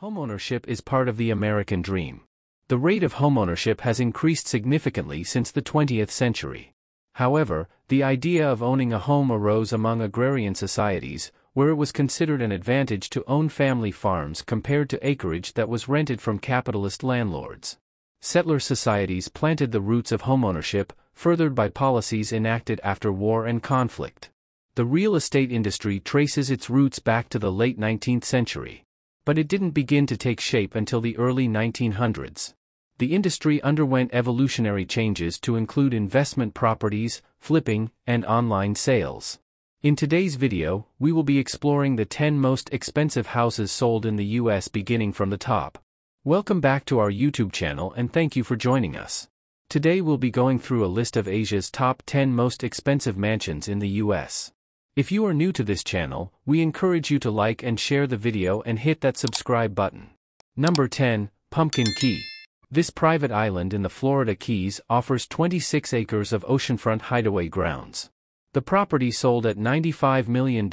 Homeownership is part of the American dream. The rate of homeownership has increased significantly since the 20th century. However, the idea of owning a home arose among agrarian societies, where it was considered an advantage to own family farms compared to acreage that was rented from capitalist landlords. Settler societies planted the roots of homeownership, furthered by policies enacted after war and conflict. The real estate industry traces its roots back to the late 19th century. But it didn't begin to take shape until the early 1900s. The industry underwent evolutionary changes to include investment properties, flipping, and online sales. In today's video, we will be exploring the 10 most expensive houses sold in the U.S. beginning from the top. Welcome back to our YouTube channel and thank you for joining us. Today we'll be going through a list of Asia's top 10 most expensive mansions in the U.S. If you are new to this channel, we encourage you to like and share the video and hit that subscribe button. Number 10, Pumpkin Key. This private island in the Florida Keys offers 26 acres of oceanfront hideaway grounds. The property sold at $95 million,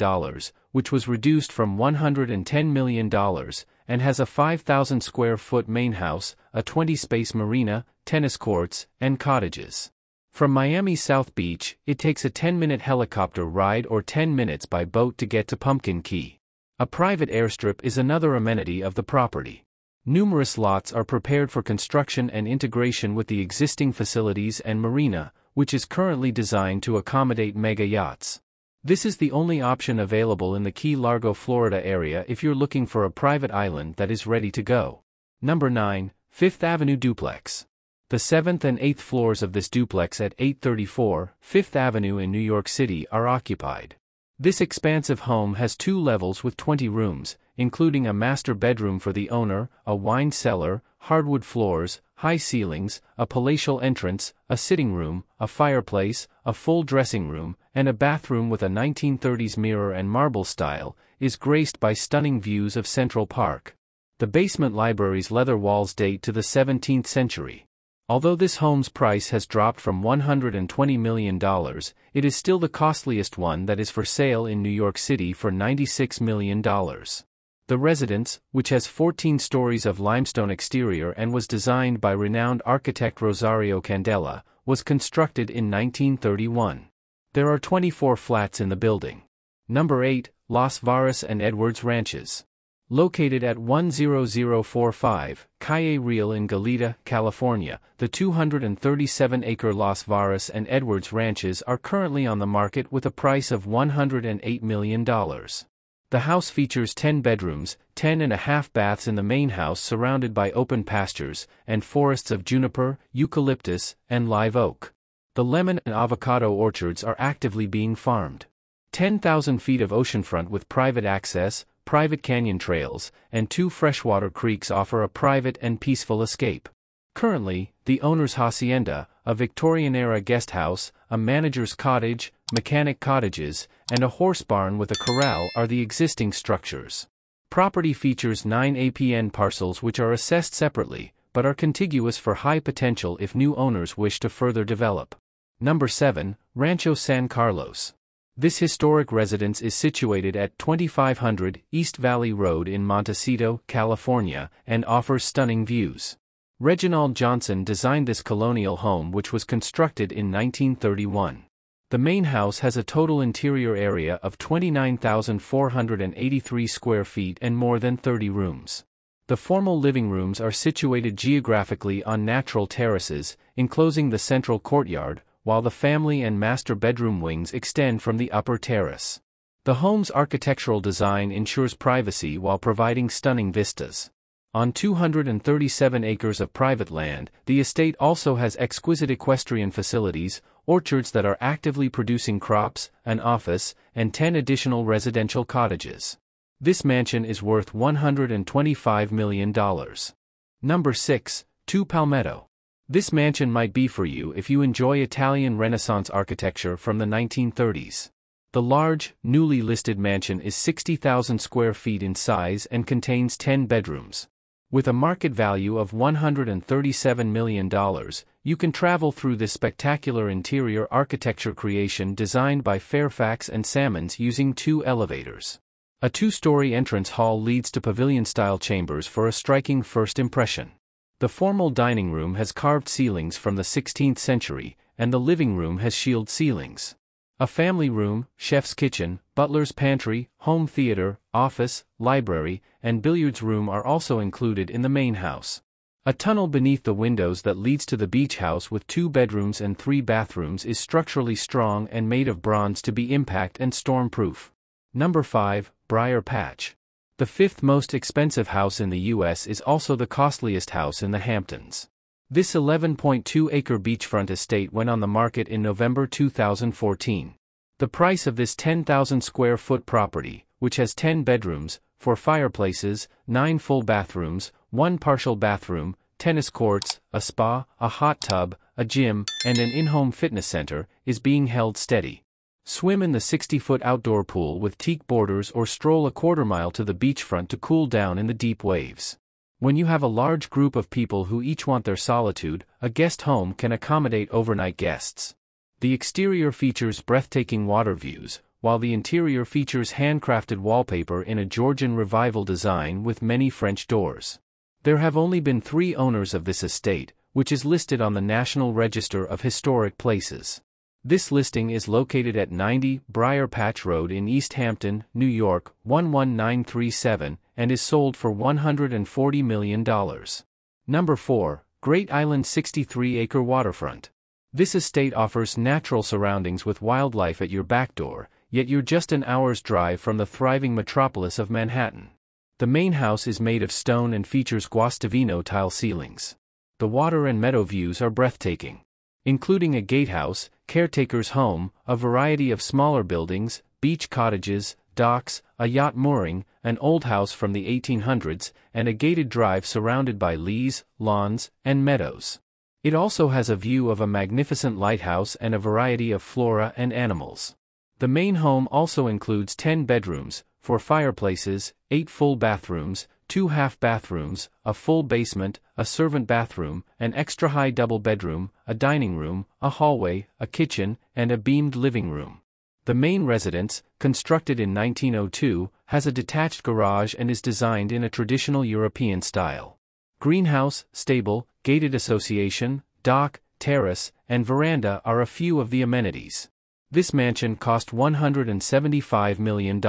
which was reduced from $110 million, and has a 5,000 square foot main house, a 20-space marina, tennis courts, and cottages. From Miami South Beach, it takes a 10-minute helicopter ride or 10 minutes by boat to get to Pumpkin Key. A private airstrip is another amenity of the property. Numerous lots are prepared for construction and integration with the existing facilities and marina, which is currently designed to accommodate mega yachts. This is the only option available in the Key Largo, Florida area if you're looking for a private island that is ready to go. Number 9, Fifth Avenue Duplex. The 7th and 8th floors of this duplex at 834 Fifth Avenue in New York City are occupied. This expansive home has 2 levels with 20 rooms, including a master bedroom for the owner, a wine cellar, hardwood floors, high ceilings, a palatial entrance, a sitting room, a fireplace, a full dressing room, and a bathroom with a 1930s mirror and marble style, is graced by stunning views of Central Park. The basement library's leather walls date to the 17th century. Although this home's price has dropped from $120 million, it is still the costliest one that is for sale in New York City for $96 million. The residence, which has 14 stories of limestone exterior and was designed by renowned architect Rosario Candela, was constructed in 1931. There are 24 flats in the building. Number 8, Las Varas and Edwards Ranches. Located at 10045 Calle Real in Goleta, California, the 237-acre Las Varas and Edwards Ranches are currently on the market with a price of $108 million. The house features 10 bedrooms, 10.5 baths in the main house surrounded by open pastures, and forests of juniper, eucalyptus, and live oak. The lemon and avocado orchards are actively being farmed. 10,000 feet of oceanfront with private access, private canyon trails, and 2 freshwater creeks offer a private and peaceful escape. Currently, the owner's hacienda, a Victorian-era guest house, a manager's cottage, mechanic cottages, and a horse barn with a corral are the existing structures. Property features 9 APN parcels which are assessed separately, but are contiguous for high potential if new owners wish to further develop. Number 7, Rancho San Carlos. This historic residence is situated at 2500 East Valley Road in Montecito, California, and offers stunning views. Reginald Johnson designed this colonial home which was constructed in 1931. The main house has a total interior area of 29,483 square feet and more than 30 rooms. The formal living rooms are situated geographically on natural terraces, enclosing the central courtyard, while the family and master bedroom wings extend from the upper terrace. The home's architectural design ensures privacy while providing stunning vistas. On 237 acres of private land, the estate also has exquisite equestrian facilities, orchards that are actively producing crops, an office, and 10 additional residential cottages. This mansion is worth $125 million. Number 6, 2 Palmetto. This mansion might be for you if you enjoy Italian Renaissance architecture from the 1930s. The large, newly listed mansion is 60,000 square feet in size and contains 10 bedrooms. With a market value of $137 million, you can travel through this spectacular interior architecture creation designed by Fairfax and Salmons using 2 elevators. A two-story entrance hall leads to pavilion-style chambers for a striking first impression. The formal dining room has carved ceilings from the 16th century, and the living room has shield ceilings. A family room, chef's kitchen, butler's pantry, home theater, office, library, and billiards room are also included in the main house. A tunnel beneath the windows that leads to the beach house with 2 bedrooms and 3 bathrooms is structurally strong and made of bronze to be impact and storm-proof. Number 5, Briar Patch. The 5th most expensive house in the U.S. is also the costliest house in the Hamptons. This 11.2-acre beachfront estate went on the market in November 2014. The price of this 10,000-square-foot property, which has 10 bedrooms, 4 fireplaces, 9 full bathrooms, 1 partial bathroom, tennis courts, a spa, a hot tub, a gym, and an in-home fitness center, is being held steady. Swim in the 60-foot outdoor pool with teak borders or stroll a quarter-mile to the beachfront to cool down in the deep waves. When you have a large group of people who each want their solitude, a guest home can accommodate overnight guests. The exterior features breathtaking water views, while the interior features handcrafted wallpaper in a Georgian Revival design with many French doors. There have only been 3 owners of this estate, which is listed on the National Register of Historic Places. This listing is located at 90 Briar Patch Road in East Hampton, New York, 11937, and is sold for $140 million. Number 4, Great Island 63-acre waterfront. This estate offers natural surroundings with wildlife at your back door, yet you're just an hour's drive from the thriving metropolis of Manhattan. The main house is made of stone and features Guastavino tile ceilings. The water and meadow views are breathtaking, including a gatehouse, caretaker's home, a variety of smaller buildings, beach cottages, docks, a yacht mooring, an old house from the 1800s, and a gated drive surrounded by leas, lawns, and meadows. It also has a view of a magnificent lighthouse and a variety of flora and animals. The main home also includes 10 bedrooms, 4 fireplaces, 8 full bathrooms, 2 half bathrooms, a full basement, a servant bathroom, an extra-high double bedroom, a dining room, a hallway, a kitchen, and a beamed living room. The main residence, constructed in 1902, has a detached garage and is designed in a traditional European style. Greenhouse, stable, gated association, dock, terrace, and veranda are a few of the amenities. This mansion cost $175 million.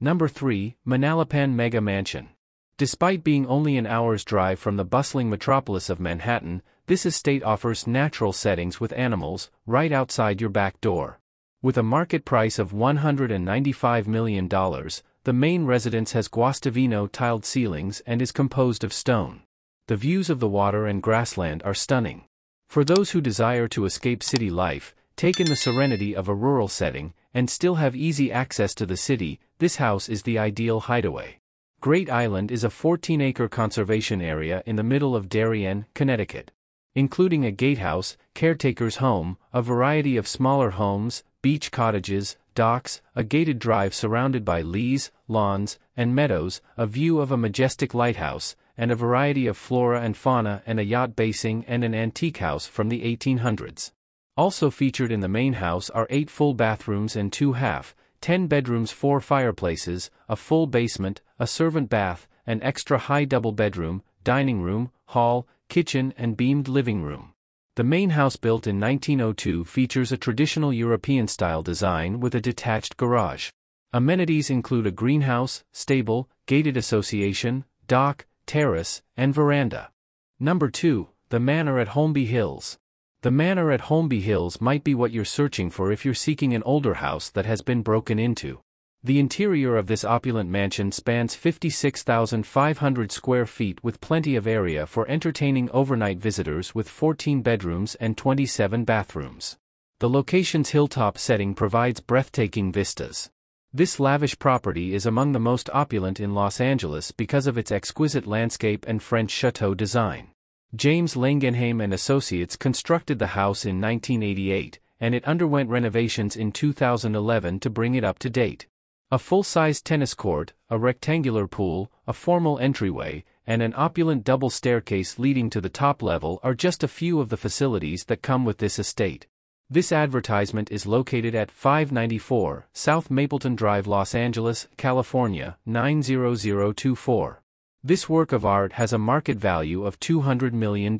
Number 3, Manalapan Mega Mansion. Despite being only an hour's drive from the bustling metropolis of Manhattan, this estate offers natural settings with animals, right outside your back door. With a market price of $195 million, the main residence has Guastavino tiled ceilings and is composed of stone. The views of the water and grassland are stunning. For those who desire to escape city life, take in the serenity of a rural setting, and still have easy access to the city, this house is the ideal hideaway. Great Island is a 14-acre conservation area in the middle of Darien, Connecticut, including a gatehouse, caretaker's home, a variety of smaller homes, beach cottages, docks, a gated drive surrounded by leas, lawns, and meadows, a view of a majestic lighthouse, and a variety of flora and fauna, and a yacht basing and an antique house from the 1800s. Also featured in the main house are 8 full bathrooms and 2 half, 10 bedrooms, 4 fireplaces, a full basement, a servant bath, an extra-high double bedroom, dining room, hall, kitchen, and beamed living room. The main house, built in 1902, features a traditional European-style design with a detached garage. Amenities include a greenhouse, stable, gated association, dock, terrace, and veranda. Number 2, The Manor at Holmby Hills. The manor at Holmby Hills might be what you're searching for if you're seeking an older house that has been broken into. The interior of this opulent mansion spans 56,500 square feet with plenty of area for entertaining overnight visitors, with 14 bedrooms and 27 bathrooms. The location's hilltop setting provides breathtaking vistas. This lavish property is among the most opulent in Los Angeles because of its exquisite landscape and French chateau design. James Langenheim and Associates constructed the house in 1988, and it underwent renovations in 2011 to bring it up to date. A full-sized tennis court, a rectangular pool, a formal entryway, and an opulent double staircase leading to the top level are just a few of the facilities that come with this estate. This advertisement is located at 594 South Mapleton Drive, Los Angeles, California, 90024. This work of art has a market value of $200 million.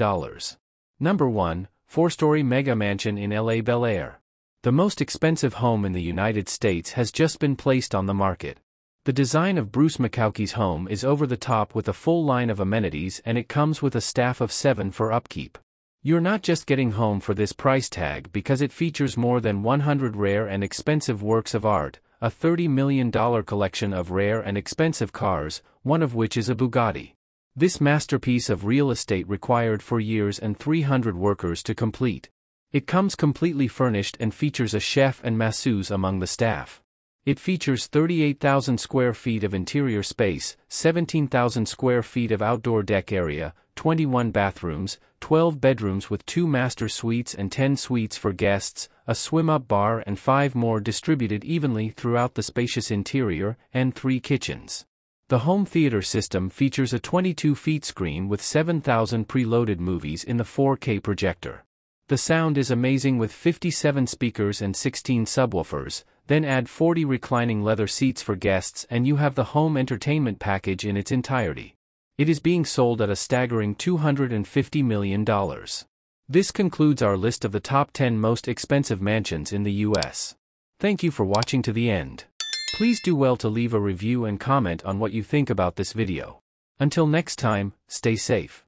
Number 1, 4-story mega mansion in LA Bel Air. The most expensive home in the United States has just been placed on the market. The design of Bruce McCaughey's home is over the top with a full line of amenities, and it comes with a staff of 7 for upkeep. You're not just getting home for this price tag because it features more than 100 rare and expensive works of art, a $30 million collection of rare and expensive cars, one of which is a Bugatti. This masterpiece of real estate required 4 years and 300 workers to complete. It comes completely furnished and features a chef and masseuse among the staff. It features 38,000 square feet of interior space, 17,000 square feet of outdoor deck area, 21 bathrooms, 12 bedrooms with 2 master suites and 10 suites for guests, a swim-up bar and 5 more distributed evenly throughout the spacious interior, and 3 kitchens. The home theater system features a 22-foot screen with 7,000 preloaded movies in the 4K projector. The sound is amazing with 57 speakers and 16 subwoofers. Then add 40 reclining leather seats for guests and you have the home entertainment package in its entirety. It is being sold at a staggering $250 million. This concludes our list of the top 10 most expensive mansions in the U.S. Thank you for watching to the end. Please do well to leave a review and comment on what you think about this video. Until next time, stay safe.